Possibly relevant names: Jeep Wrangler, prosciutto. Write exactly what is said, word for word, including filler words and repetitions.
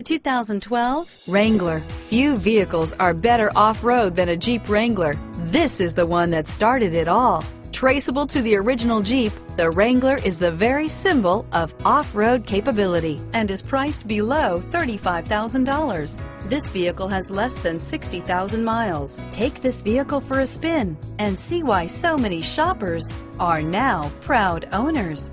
The two thousand twelve Wrangler. Few vehicles are better off-road than a Jeep Wrangler. This is the one that started it all. Traceable to the original Jeep, the Wrangler is the very symbol of off-road capability and is priced below thirty-five thousand dollars. This vehicle has less than sixty thousand miles. Take this vehicle for a spin and see why so many shoppers are now proud owners.